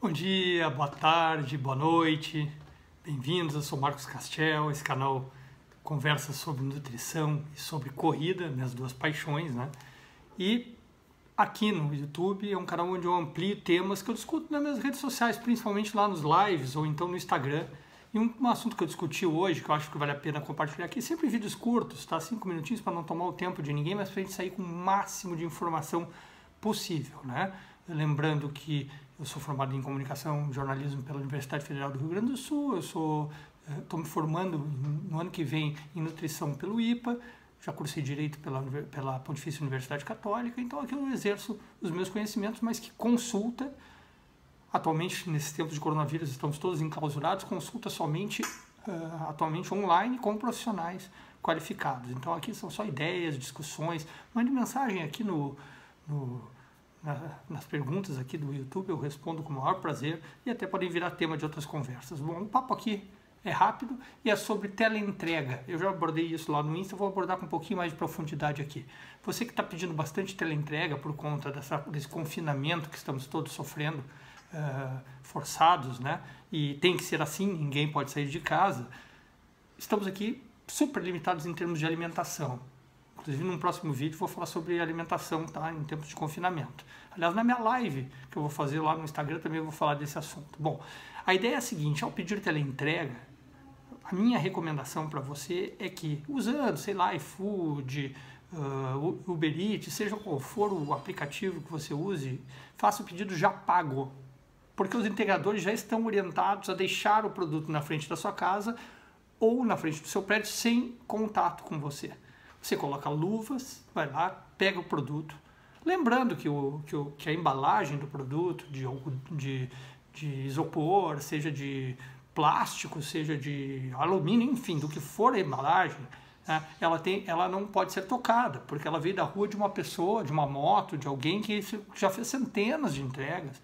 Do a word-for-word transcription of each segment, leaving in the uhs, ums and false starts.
Bom dia, boa tarde, boa noite, bem-vindos, eu sou Marcos Castiel, esse canal conversa sobre nutrição e sobre corrida, minhas duas paixões, né? E aqui no YouTube é um canal onde eu amplio temas que eu discuto nas minhas redes sociais, principalmente lá nos lives ou então no Instagram. E um, um assunto que eu discuti hoje, que eu acho que vale a pena compartilhar aqui, sempre vídeos curtos, tá? Cinco minutinhos para não tomar o tempo de ninguém, mas para a gente sair com o máximo de informação possível, né? Lembrando que eu sou formado em comunicação e jornalismo pela Universidade Federal do Rio Grande do Sul, eu sou, estou me formando no ano que vem em nutrição pelo I P A, já cursei direito pela, pela Pontifícia Universidade Católica, então aqui eu exerço os meus conhecimentos, mas que consulta, atualmente nesse tempo de coronavírus estamos todos enclausurados, consulta somente uh, atualmente online com profissionais qualificados. Então aqui são só ideias, discussões, mande mensagem aqui no... no nas perguntas aqui do YouTube, eu respondo com o maior prazer e até podem virar tema de outras conversas. Bom, o papo aqui é rápido e é sobre teleentrega. Eu já abordei isso lá no Insta, vou abordar com um pouquinho mais de profundidade aqui. Você que está pedindo bastante teleentrega por conta dessa, desse confinamento que estamos todos sofrendo, uh, forçados, né? E tem que ser assim, ninguém pode sair de casa. Estamos aqui super limitados em termos de alimentação. Inclusive, num próximo vídeo, vou falar sobre alimentação, tá? Em tempos de confinamento. Aliás, na minha live, que eu vou fazer lá no Instagram, também vou falar desse assunto. Bom, a ideia é a seguinte, ao pedir teleentrega, a minha recomendação para você é que, usando, sei lá, iFood, uh, Uber Eats, seja qual for o aplicativo que você use, faça o pedido já pago. Porque os integradores já estão orientados a deixar o produto na frente da sua casa ou na frente do seu prédio sem contato com você. Você coloca luvas, vai lá, pega o produto. Lembrando que, o, que, o, que a embalagem do produto, de, de, de isopor, seja de plástico, seja de alumínio, enfim, do que for a embalagem, né, ela, tem, ela não pode ser tocada, porque ela veio da rua de uma pessoa, de uma moto, de alguém que já fez centenas de entregas.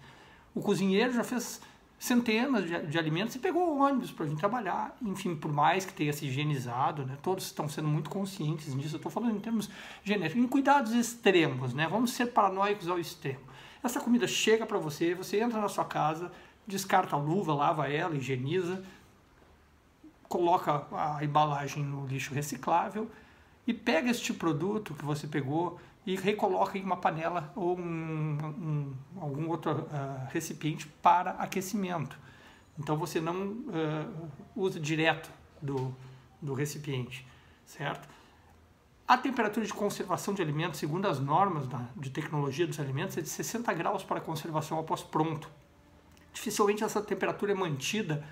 O cozinheiro já fez centenas de, de alimentos e pegou ônibus para vir trabalhar, enfim, por mais que tenha se higienizado, né, todos estão sendo muito conscientes disso, eu estou falando em termos genéricos, em cuidados extremos, né, vamos ser paranoicos ao extremo. Essa comida chega para você, você entra na sua casa, descarta a luva, lava ela, higieniza, coloca a embalagem no lixo reciclável e pega este produto que você pegou e recoloca em uma panela ou um, um, algum outro uh, recipiente para aquecimento. Então você não uh, usa direto do, do recipiente, certo? A temperatura de conservação de alimentos, segundo as normas da, de tecnologia dos alimentos, é de sessenta graus para conservação após pronto. Dificilmente essa temperatura é mantida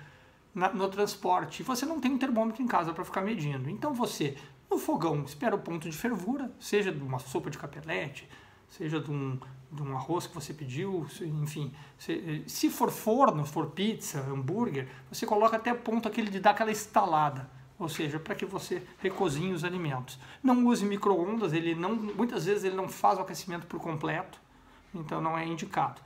na, no transporte. E você não tem um termômetro em casa para ficar medindo. Então você... no fogão, espera o ponto de fervura, seja de uma sopa de capelete, seja de um, de um arroz que você pediu, enfim. Se, se for forno, for pizza, hambúrguer, você coloca até o ponto aquele de dar aquela estalada, ou seja, para que você recozinhe os alimentos. Não use micro-ondas, ele não, muitas vezes ele não faz o aquecimento por completo, então não é indicado.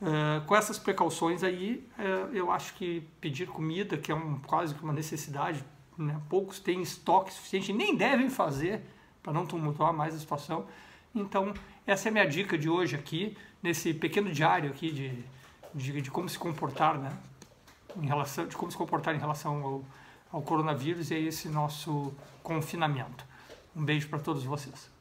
Uh, com essas precauções aí, uh, eu acho que pedir comida, que é um, quase que uma necessidade, né? Poucos têm estoque suficiente, nem devem fazer para não tumultuar mais a situação. Então, essa é a minha dica de hoje aqui, nesse pequeno diário aqui de, de, de como se comportar, né? Em relação, de como se comportar em relação ao, ao coronavírus e a esse nosso confinamento. Um beijo para todos vocês.